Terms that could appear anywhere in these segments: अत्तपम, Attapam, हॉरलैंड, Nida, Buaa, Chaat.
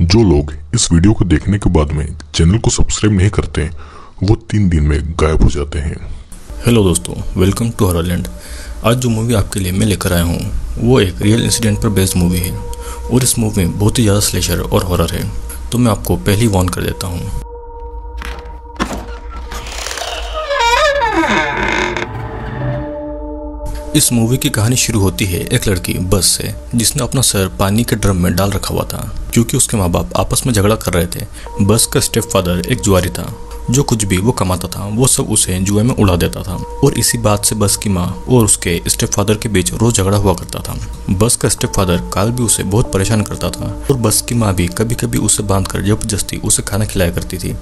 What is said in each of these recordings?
जो लोग इस वीडियो को देखने के बाद में चैनल को सब्सक्राइब नहीं करते वो 3 दिन में गायब हो जाते हैं। हेलो दोस्तों, वेलकम टू हॉरलैंड। आज जो मूवी आपके लिए मैं लेकर आया हूँ वो एक रियल इंसिडेंट पर बेस्ड मूवी है और इस मूवी में बहुत ही ज़्यादा स्लेशर और हॉरर है, तो मैं आपको पहले ही वॉर्न कर देता हूँ। इस मूवी की कहानी शुरू होती है एक लड़की बस से जिसने अपना सर पानी के ड्रम में डाल रखा हुआ था क्योंकि उसके माँ बाप आपस में झगड़ा कर रहे थे। बस का स्टेप फादर एक जुआरी था जो कुछ भी वो कमाता था वो सब उसे जुए में उड़ा देता था और इसी बात से बस की माँ और उसके स्टेप फादर के बीच रोज झगड़ा हुआ करता था। बस का स्टेप फादर काल भी उसे बहुत परेशान करता था और बस की माँ भी कभी कभी उसे बांध कर जबरदस्ती उसे खाना खिलाया करती थी।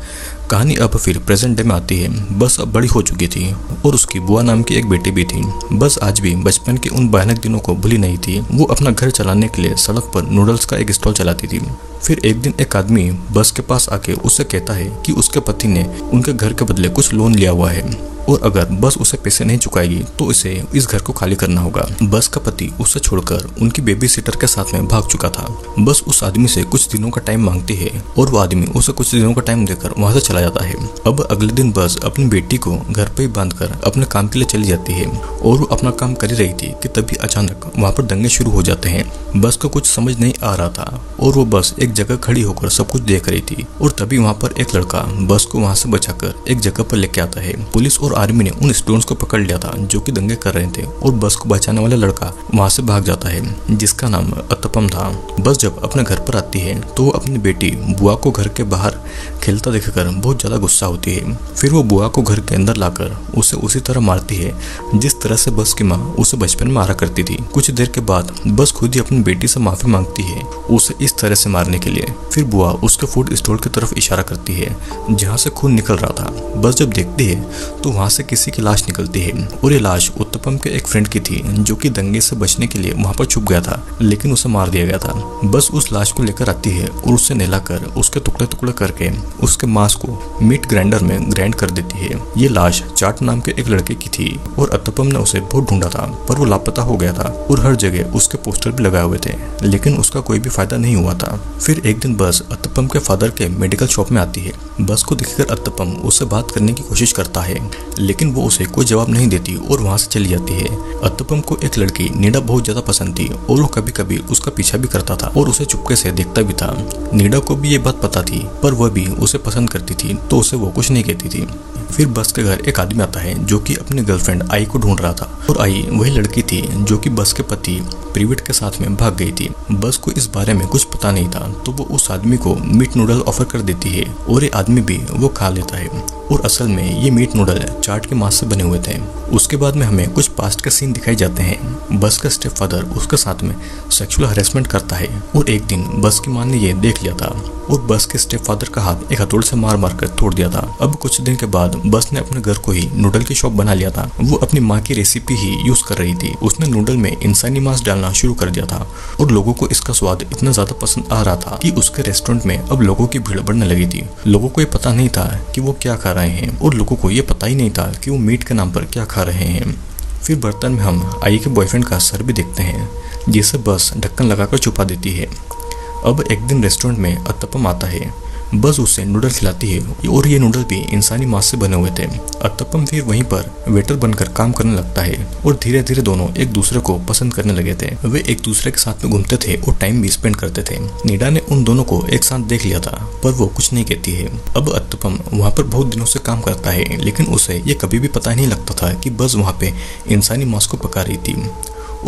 कहानी अब फिर प्रेजेंट डे में आती है। बस अब बड़ी हो चुकी थी और उसकी बुआ नाम की एक बेटी भी थी। बस आज भी बचपन के उन भयानक दिनों को भूली नहीं थी। वो अपना घर चलाने के लिए सड़क पर नूडल्स का एक स्टॉल चलाती थी। फिर एक दिन एक आदमी बस के पास आके उससे कहता है कि उसके पति ने उनके घर के बदले कुछ लोन लिया हुआ है और अगर बस उसे पैसे नहीं चुकाएगी तो इसे इस घर को खाली करना होगा। बस का पति उसे छोड़कर उनकी बेबी सिटर के साथ में भाग चुका था। बस उस आदमी से कुछ दिनों का टाइम मांगती है और वो आदमी उसे कुछ दिनों का टाइम देकर वहाँ से चला जाता है। अब अगले दिन बस अपनी बेटी को घर पे ही बांध कर अपने काम के लिए चली जाती है और वो अपना काम कर ही रही थी कि तभी अचानक वहाँ पर दंगे शुरू हो जाते हैं। बस को कुछ समझ नहीं आ रहा था और वो बस एक जगह खड़ी होकर सब कुछ देख रही थी और तभी वहाँ पर एक लड़का बस को वहाँ से बचाकर एक जगह पर लेके आता है। पुलिस और आर्मी ने उन स्टूडेंट्स को पकड़ लिया था जो कि दंगे कर रहे थे और बस को बचाने वाला लड़का वहाँ से भाग जाता है जिसका नाम अत्तपम था। बस जब अपने घर पर आती है तो वो अपनी बेटी बुआ को घर के बाहर खेलता देखकर बहुत ज्यादा गुस्सा होती है। फिर वो बुआ को घर के अंदर लाकर उसे उसी तरह मारती है जिस तरह से बस की माँ उसे बचपन में मारा करती थी। कुछ देर के बाद बस खुद ही अपनी बेटी से माफी मांगती है उसे इस तरह से मारने के लिए। फिर बुआ उसके फूड स्टोर की तरफ इशारा करती है जहाँ से खून निकल रहा था। बस जब देखती है तो वहाँ से किसी की लाश निकलती है और ये लाश उत्तपम के एक फ्रेंड की थी जो कि दंगे से बचने के लिए वहाँ पर छुप गया था लेकिन उसे मार दिया गया था। बस उस लाश को लेकर आती है और उसे नहलाकर उसके टुकड़े टुकड़े करके उसके मांस को मीट ग्राइंडर में ग्राइंड कर देती है। ये लाश चाट नाम के एक लड़के की थी और अत्तपम ने उसे बहुत ढूंढा था पर वो लापता हो गया था और हर जगह उसके पोस्टर भी लगाए हुए थे लेकिन उसका कोई भी फायदा नहीं हुआ था। फिर एक दिन बस अत्तपम के फादर के मेडिकल शॉप में आती है। बस को देखकर अत्तपम उससे बात करने की कोशिश करता है लेकिन वो उसे कोई जवाब नहीं देती और वहाँ से चली जाती है। अत्तपम को एक लड़की नीडा बहुत ज्यादा पसंद थी और वो कभी कभी उसका पीछा भी करता था और उसे चुपके से देखता भी था। नीडा को भी ये बात पता थी पर वह भी उसे पसंद करती थी तो उसे वो कुछ नहीं कहती थी। फिर बस के घर एक आदमी आता है जो कि अपनी गर्लफ्रेंड आई को ढूंढ रहा था और आई वही लड़की थी जो कि बस के पति प्रिवट के साथ में भाग गई थी। बस को इस बारे में कुछ पता नहीं था तो वो उस आदमी को मीट नूडल ऑफर कर देती है और ये आदमी भी वो खा लेता है और असल में ये मीट नूडल चाट के मांस से बने हुए थे। उसके बाद में हमें कुछ पास्ट के सीन दिखाई जाते हैं। बस का स्टेप फादर उसके साथ में सेक्सुअल हरेसमेंट करता है और एक दिन बस की मां ने ये देख लिया था और बस के स्टेप फादर का हाथ एक हथौड़े से मार मार कर तोड़ दिया था। अब कुछ दिन के बाद बस ने अपने घर को ही नूडल की शॉप बना लिया था। वो अपनी माँ की रेसिपी ही यूज कर रही थी। उसने नूडल में इंसानी मांस डालना शुरू कर दिया था और लोगों को इसका स्वाद इतना ज्यादा पसंद आ रहा था कि उसके रेस्टोरेंट में अब लोगों की भीड़ बढ़ने लगी थी। लोगों को ये पता नहीं था कि वो क्या खा रहे हैं और लोगों को ये पता ही नहीं था कि वो मीट के नाम पर क्या खा रहे हैं। फिर बर्तन में हम आई के बॉयफ्रेंड का सर भी देखते हैं जिसे बस ढक्कन लगाकर छुपा देती है। अब एक दिन रेस्टोरेंट में अत्तपम आता है। बस उसे नूडल खिलाती है और ये नूडल भी इंसानी मांस से बने हुए थे। अत्तपम फिर वहीं पर वेटर बनकर काम करने लगता है और धीरे धीरे दोनों एक दूसरे को पसंद करने लगे थे। वे एक दूसरे के साथ में घूमते थे और टाइम भी स्पेंड करते थे। नीडा ने उन दोनों को एक साथ देख लिया था पर वो कुछ नहीं कहती है। अब अत्तपम वहाँ पर बहुत दिनों से काम करता है लेकिन उसे ये कभी भी पता नहीं लगता था कि बस वहाँ पे इंसानी मांस को पका रही थी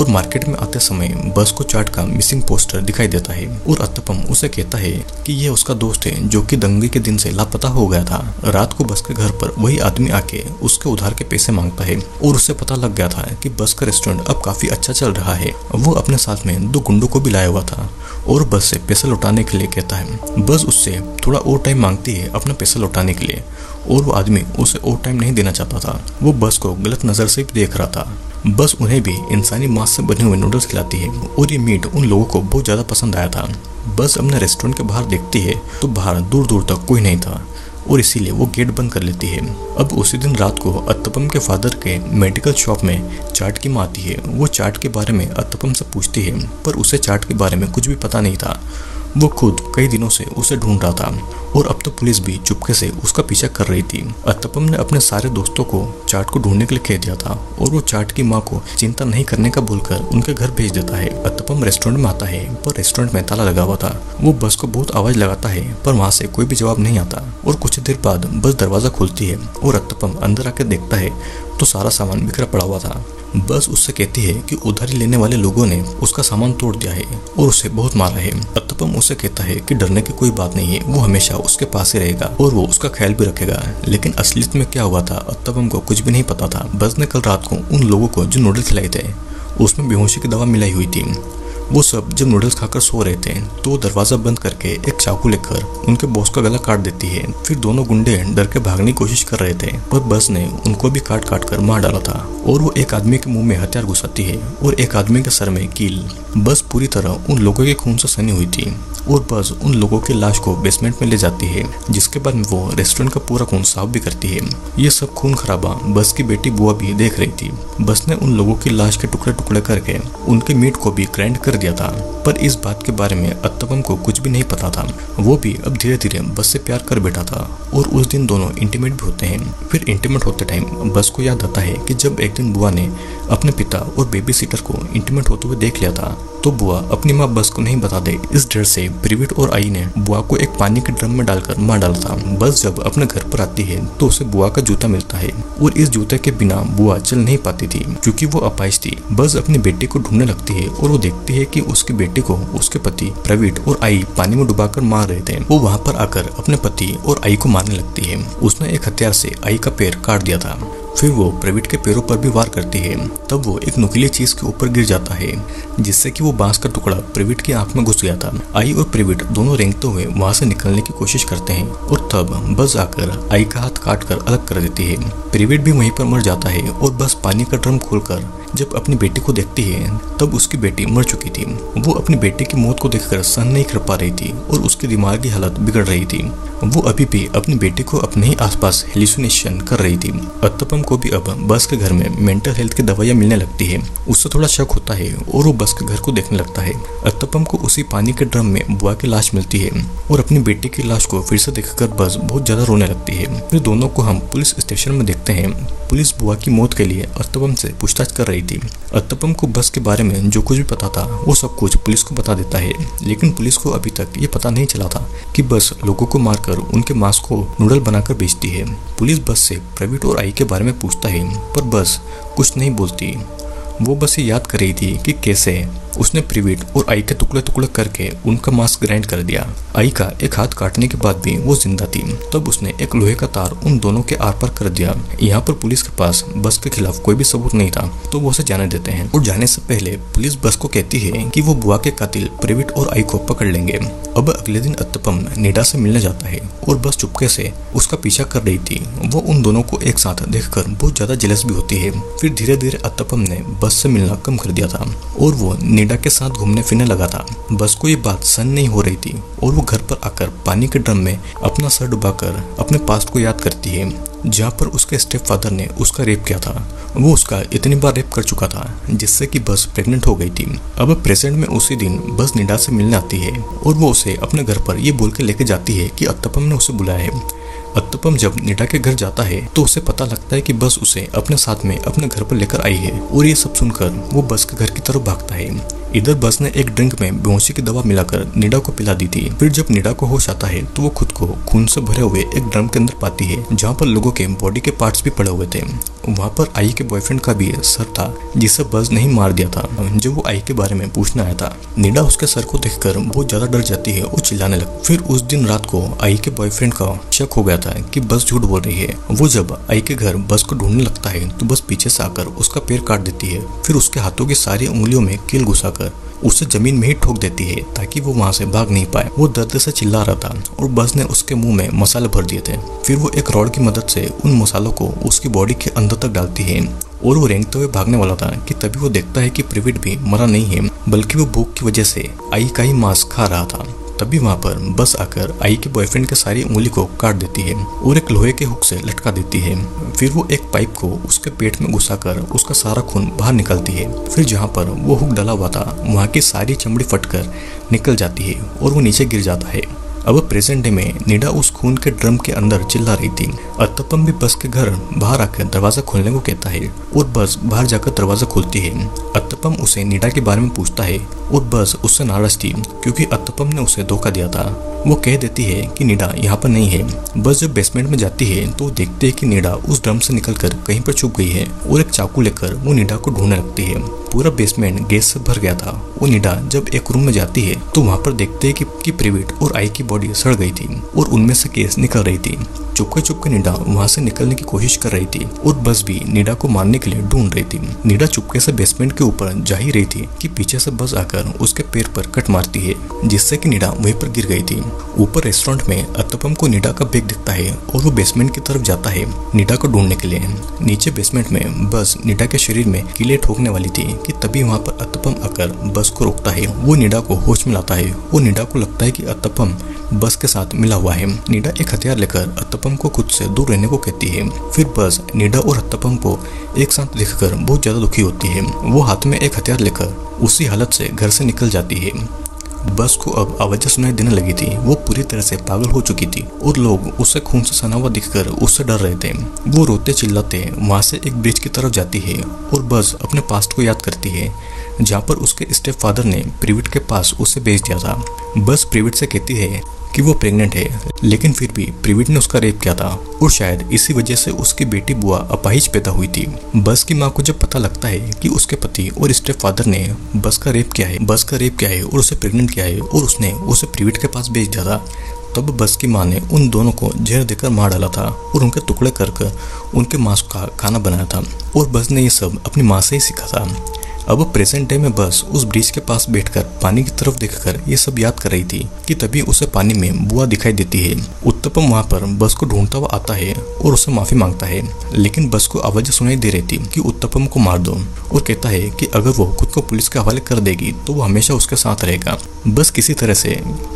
और मार्केट में आते समय बस को चाट का मिसिंग पोस्टर दिखाई देता है और अत्तपम उसे कहता है कि यह उसका दोस्त है जो कि दंगे के दिन से लापता हो गया था। रात को बस के घर पर वही आदमी आके उसके उधार के पैसे मांगता है और उसे पता लग गया था कि बस का रेस्टोरेंट अब काफी अच्छा चल रहा है। वो अपने साथ में 2 गुंडों को भी लाया हुआ था और बस से पैसे लौटाने के लिए कहता है। बस उससे थोड़ा और टाइम मांगती है अपना पैसा लौटाने के लिए और वो आदमी उसे और टाइम नहीं देना चाहता था। वो बस को गलत नजर से भी देख रहा था। बस उन्हें भी इंसानी मांस से बने हुए नूडल्स खिलाती है और ये मीट उन लोगों को बहुत ज्यादा पसंद आया था। बस अपने रेस्टोरेंट के बाहर देखती है तो बाहर दूर दूर तक कोई नहीं था और इसीलिए वो गेट बंद कर लेती है। अब उसी दिन रात को अत्तपम के फादर के मेडिकल शॉप में चाट की माँ आती है। वो चाट के बारे में अत्तपम से पूछती है पर उसे चाट के बारे में कुछ भी पता नहीं था वो खुद कई दिनों से उसे ढूंढ रहा था और अब तो पुलिस भी चुपके से उसका पीछा कर रही थी। अत्तपम ने अपने सारे दोस्तों को चाट को ढूंढने के लिए कह दिया था और वो चाट की माँ को चिंता नहीं करने का बोलकर उनके घर भेज देता है। अत्तपम रेस्टोरेंट में आता है पर रेस्टोरेंट में ताला लगा हुआ था। वो बस को बहुत आवाज लगाता है पर वहाँ से कोई भी जवाब नहीं आता और कुछ देर बाद बस दरवाजा खोलती है और अत्तपम अंदर आकर देखता है तो सारा सामान बिखरा पड़ा हुआ था। बस उससे कहती है कि उधारी लेने वाले लोगों ने उसका सामान तोड़ दिया है और उसे बहुत मारा है। अत्तपम उसे कहता है कि डरने की कोई बात नहीं है, वो हमेशा उसके पास ही रहेगा और वो उसका ख्याल भी रखेगा। लेकिन असलियत में क्या हुआ था अत्तपम को कुछ भी नहीं पता था। बस ने कल रात को उन लोगों को जो नूडल्स खिलाए थे उसमें बेहोशी की दवा मिलाई हुई थी। वो सब जब नूडल्स खाकर सो रहे थे तो वो दरवाजा बंद करके एक चाकू लेकर उनके बॉस का गला काट देती है। फिर दोनों गुंडे डर के भागने की कोशिश कर रहे थे पर बस ने उनको भी काट काट कर मार डाला था और वो एक आदमी के मुंह में हथियार घुसाती है और एक आदमी के सर में कील। बस पूरी तरह उन लोगों के खून से सनी हुई थी और बस उन लोगों की लाश को बेसमेंट में ले जाती है जिसके बाद वो रेस्टोरेंट का पूरा खून साफ भी करती है। ये सब खून खराबा बस की बेटी बुआ भी देख रही थी। बस ने उन लोगों की लाश के टुकड़े टुकड़े करके उनके मीट को भी ग्राइंड कर दिया था पर इस बात के बारे में अत्तपम को कुछ भी नहीं पता था। वो भी अब धीरे धीरे बस से प्यार कर बैठा था और उस दिन दोनों इंटीमेट भी होते हैं। फिर इंटीमेट होते टाइम बस को याद आता है कि जब एक दिन बुआ ने अपने पिता और बेबी सिटर को इंटीमेट होते हुए देख लिया था तो बुआ अपनी माँ बस को नहीं बता दे इस डर से प्रिवेट और आई ने बुआ को एक पानी के ड्रम में डालकर मार डाला था। बस जब अपने घर पर आती है तो उसे बुआ का जूता मिलता है और इस जूते के बिना बुआ चल नहीं पाती थी क्योंकि वो अपाहिज थी। बस अपनी बेटी को ढूंढने लगती है और वो देखती है कि उसकी बेटी को उसके पति प्रवीट और आई पानी में डुबाकर मार रहे थे। वो वहाँ पर आकर अपने पति और आई को मारने लगती है। उसने एक हथियार से आई का पैर काट दिया था। फिर वो प्रवीट के पैरों पर भी वार करती है। तब वो एक नुकीली चीज के ऊपर गिर जाता है जिससे कि वो बांस का टुकड़ा प्रवीट की आंख में घुस गया था। आई और प्रवीट दोनों रेंगते हुए वहां से निकलने की कोशिश करते हैं और तब बस आकर आई का हाथ काटकर अलग कर देती है। प्रवीट भी वहीं पर मर जाता है और बस पानी का ड्रम खोलकर जब अपनी बेटी को देखती है तब उसकी बेटी मर चुकी थी। वो अपनी बेटी की मौत को देखकर सहन नहीं कर पा रही थी और उसकी दिमागी हालत बिगड़ रही थी। वो अभी भी अपनी बेटी को अपने ही आसपास हेलुसिनेशन कर रही थी। अत्तपम को भी अब बस के घर में मेंटल हेल्थ की दवाइयाँ मिलने लगती है। उससे थोड़ा शक होता है और वो बस के घर को देखने लगता है। अत्तपम को उसी पानी के ड्रम में बुआ की लाश मिलती है और अपनी बेटी की लाश को फिर से देखकर बस बहुत ज्यादा रोने लगती है। फिर दोनों को हम पुलिस स्टेशन में देखते हैं। पुलिस बुआ की मौत के लिए अत्तपम से पूछताछ कर रही थी। अत्तपम को बस के बारे में जो कुछ भी पता था वो सब कुछ पुलिस को बता देता है लेकिन पुलिस को अभी तक ये पता नहीं चला था कि बस लोगों को मारकर उनके मांस को नूडल बनाकर बेचती है। पुलिस बस से प्रवीट और आई के बारे में पूछता है पर बस कुछ नहीं बोलती। वो बस ये याद कर रही थी कि कैसे उसने प्रिवेट और आई के टुकड़े टुकड़े करके उनका मांस ग्राइंड कर दिया। आई का एक हाथ काटने के बाद भी वो जिंदा थी। तब उसने एक लोहे का तार उन दोनों के आर पार कर दिया। यहाँ पर पुलिस के पास बस के खिलाफ कोई भी सबूत नहीं था तो वो उसे जाने देते हैं और जाने से पहले पुलिस बस को कहती है कि वो बुआ के कातिल प्रिवेट और आई को पकड़ लेंगे। अब अगले दिन अत्तपम निडा से मिलने जाता है और बस चुपके से उसका पीछा कर रही थी। वो उन दोनों को एक साथ देखकर बहुत ज्यादा जेलस भी होती है। फिर धीरे धीरे अत्तपम ने बस से मिलना कम कर दिया था और वो निडा के साथ घूमने फिरने लगा था। बस को ये बात सहन नहीं हो रही थी और वो घर पर आकर पानी के ड्रम में अपना सर डुबाकर अपने पास्ट को याद करती है जहाँ पर उसके स्टेप फादर ने उसका रेप किया था। वो उसका इतनी बार रेप कर चुका था जिससे कि बस प्रेग्नेंट हो गई थी। अब प्रेजेंट में उसी दिन बस निडा से मिलने आती है और वो उसे अपने घर पर ये बोल के लेके जाती है कि अत्तपम ने उसे बुलाया है। अत्तपम जब निडा के घर जाता है तो उसे पता लगता है कि बस उसे अपने साथ में अपने घर पर लेकर आई है और ये सब सुनकर वो बस के घर की तरफ भागता है। इधर बस ने एक ड्रिंक में बेहोशी की दवा मिलाकर निडा को पिला दी थी। फिर जब निडा को होश आता है तो वो खुद को खून से भरे हुए एक ड्रम के अंदर पाती है जहाँ पर लोगों के बॉडी के पार्ट्स भी पड़े हुए थे। वहाँ पर आई के बॉयफ्रेंड का भी सर था जिसे बस नहीं मार दिया था। जब वो आई के बारे में पूछने आया था निडा उसके सर को देखकर बहुत ज्यादा डर जाती है और चिल्लाने लगती। फिर उस दिन रात को आई के बॉयफ्रेंड का शक हो गया था कि बस झूठ बोल रही है। वो जब आई के घर बस को ढूंढने लगता है तो बस पीछे से आकर उसका पैर काट देती है। फिर उसके हाथों की सारी उंगलियों में कील घुसाकर उसे जमीन में ही ठोक देती है ताकि वो वहाँ से भाग नहीं पाए। वो दर्द से चिल्ला रहा था और बस ने उसके मुंह में मसाले भर दिए थे। फिर वो एक रॉड की मदद से उन मसालों को उसकी बॉडी के अंदर तक डालती है और वो रेंगते हुए भागने वाला था कि तभी वो देखता है कि प्रिवेट भी मरा नहीं है बल्कि वो भूख की वजह से आई का ही मांस खा रहा था। तभी वहाँ पर बस आकर आई के बॉयफ्रेंड के सारी उंगली को काट देती है और एक लोहे के हुक से लटका देती है। फिर वो एक पाइप को उसके पेट में घुसाकर उसका सारा खून बाहर निकालती है। फिर जहाँ पर वो हुक डला हुआ था वहाँ की सारी चमड़ी फटकर निकल जाती है और वो नीचे गिर जाता है। अब प्रेजेंट डे में निडा उस खून के ड्रम के अंदर चिल्ला रही थी। अत्तपम भी बस के घर बाहर आकर दरवाजा खोलने को कहता है और बस बाहर जाकर दरवाजा खोलती है। अत्तपम उसे निडा के बारे में पूछता है और बस उससे नाराज थी क्योंकि अत्तपम ने उसे धोखा दिया था। वो कह देती है कि निडा यहाँ पर नहीं है। बस जब बेसमेंट में जाती है तो देखते है कि निडा उस ड्रम से निकलकर कहीं पर छुप गई है और एक चाकू लेकर वो निडा को ढूंढने लगती है। पूरा बेसमेंट गैस से भर गया था। वो निडा जब एक रूम में जाती है तो वहाँ पर देखते है कि प्रिवेट और आई की बॉडी सड़ गई थी और उनमें से केस निकल रही थी। चुपके चुपके निडा वहाँ से निकलने की कोशिश कर रही थी और बस भी निडा को मारने के लिए ढूंढ रही थी। निडा चुपके से बेसमेंट के ऊपर जा ही रही थी कि पीछे से बस आकर उसके पैर पर कट मारती है जिससे कि निडा वहीं पर गिर गई थी। ऊपर रेस्टोरेंट में अत्तपम को निडा का बैग दिखता है और वो बेसमेंट की तरफ जाता है निडा को ढूंढने के लिए। नीचे बेसमेंट में बस निडा के शरीर में कीले ठोकने वाली थी कि तभी वहाँ पर अत्तपम आकर बस को रोकता है। वो निडा को होश में लाता है और निडा को लगता है कि अत्तपम बस के साथ मिला हुआ है। निडा एक हथियार लेकर अत्तपम को खुद से दूर रहने को कहती है। फिर बस निडा और अत्तपम को एक साथ देखकर बहुत ज्यादा दुखी होती है। वो हाथ में एक हथियार लेकर उसी हालत से घर से निकल जाती है। बस को अब आवाजें सुनाई देने लगी थी। वो पूरी तरह से पागल हो चुकी थी और लोग उससे खून से सना हुआ दिखकर उससे डर रहे थे। वो रोते चिल्लाते वहाँ से एक ब्रिज की तरफ जाती है और बस अपने पास्ट को याद करती है जहाँ पर उसके स्टेप फादर ने प्रिवेट के पास उसे भेज दिया था। बस प्रिवेट से कहती है कि वो प्रेग्नेंट है लेकिन फिर भी प्रिवेट ने उसका रेप किया था और शायद इसी वजह से उसकी बेटी बुआ अपाहिज पैदा हुई थी। बस की माँ को जब पता लगता है कि उसके पति और स्टेप फादर ने बस का रेप किया है और उसे प्रेग्नेंट किया है और उसने उसे प्रिवेट के पास भेज दिया था, तब बस की माँ ने उन दोनों को जहर देकर मार डाला था और उनके टुकड़े कर उनके मांस का खाना बनाया था और बस ने ये सब अपनी माँ से ही सीखा था। अब प्रेजेंट डे में बस उस ब्रिज के पास बैठकर पानी की तरफ देखकर ये सब याद कर रही थी कि तभी उसे पानी में बुआ दिखाई देती है। उत्तपम वहाँ पर बस को ढूंढता हुआ आता है और उससे माफी मांगता है लेकिन बस को आवाज सुनाई दे रही थी कि उत्तपम को मार दो और कहता है कि अगर वो खुद को पुलिस के हवाले कर देगी तो वो हमेशा उसके साथ रहेगा। बस किसी तरह से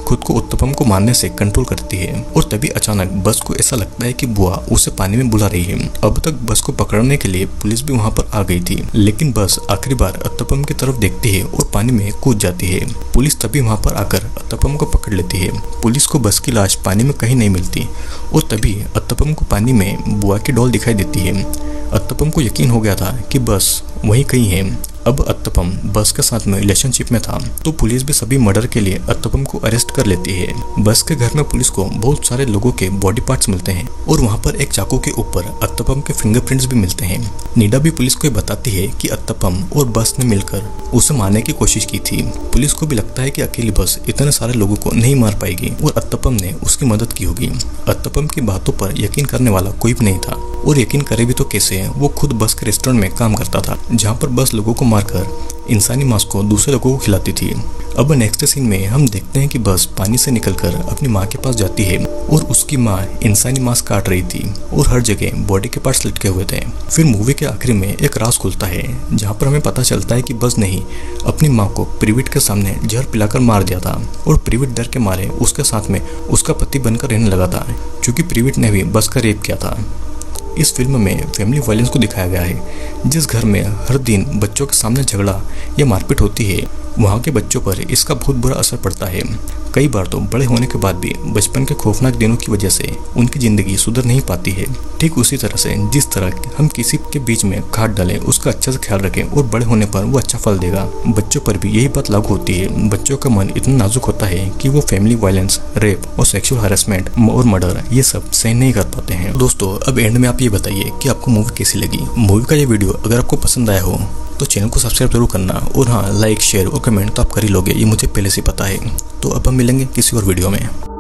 खुद को उत्तपम को मारने से कंट्रोल करती है और तभी अचानक बस को ऐसा लगता है कि बुआ उसे पानी में बुला रही है। अब तक बस को पकड़ने के लिए पुलिस भी वहाँ पर आ गई थी लेकिन बस आखिरी बार अत्तपम की तरफ देखती है और पानी में कूद जाती है। पुलिस तभी वहाँ पर आकर अत्तपम को पकड़ लेती है। पुलिस को बस की लाश पानी में कहीं नहीं मिलती और तभी अत्तपम को पानी में बुआ की डॉल दिखाई देती है। अत्तपम को यकीन हो गया था कि बस वहीं कहीं है। अब अत्तपम बस के साथ में रिलेशनशिप में था तो पुलिस भी सभी मर्डर के लिए अत्तपम को अरेस्ट कर लेती है। बस के घर में पुलिस को बहुत सारे लोगों के बॉडी पार्ट्स मिलते हैं और वहाँ पर एक चाकू के ऊपर अत्तपम के फिंगरप्रिंट्स भी मिलते हैं। निडा भी पुलिस को बताती है कि अत्तपम और बस ने मिलकर उसे मारने की कोशिश की थी। पुलिस को भी लगता है कि अकेली बस इतने सारे लोगों को नहीं मार पाएगी और अत्तपम ने उसकी मदद की होगी। अत्तपम की बातों पर यकीन करने वाला कोई भी नहीं था और यकीन करे भी तो कैसे, वो खुद बस के रेस्टोरेंट में काम करता था जहाँ पर बस लोगों को मारकर इंसानी मांस को दूसरे लोगों को खिलाती थी। अब नेक्स्ट सीन में हम देखते हैं कि बस पानी से निकलकर अपनी माँ के पास जाती है और उसकी माँ इंसानी मांस काट रही थी और हर जगह बॉडी के पार्ट्स लटके हुए थे। फिर मूवी के आखिर में एक राज खुलता है जहाँ पर हमें पता चलता है कि बस नहीं अपनी माँ को प्रिवेट के सामने जहर पिलाकर मार दिया था और प्रिवेट डर के मारे उसके साथ में उसका पति बनकर रहने लगा था क्योंकि प्रिवेट ने भी बस का रेप किया था। इस फिल्म में फैमिली वायलेंस को दिखाया गया है। जिस घर में हर दिन बच्चों के सामने झगड़ा या मारपीट होती है वहाँ के बच्चों पर इसका बहुत बुरा असर पड़ता है। कई बार तो बड़े होने के बाद भी बचपन के खौफनाक दिनों की वजह से उनकी ज़िंदगी सुधर नहीं पाती है। ठीक उसी तरह से जिस तरह हम किसी के बीच में खाद डालें उसका अच्छा से ख्याल रखें और बड़े होने पर वो अच्छा फल देगा, बच्चों पर भी यही बात लागू होती है। बच्चों का मन इतना नाजुक होता है कि वो फैमिली वायलेंस, रेप और सेक्सुअल हरासमेंट और मर्डर ये सब सहन नहीं कर पाते हैं। दोस्तों, अब एंड में आप ये बताइए कि आपको मूवी कैसी लगी। मूवी का ये वीडियो अगर आपको पसंद आया हो तो चैनल को सब्सक्राइब जरूर करना और हाँ, लाइक, शेयर और कमेंट तो आप कर ही लोगे, ये मुझे पहले से पता है। तो अब हम मिलेंगे किसी और वीडियो में।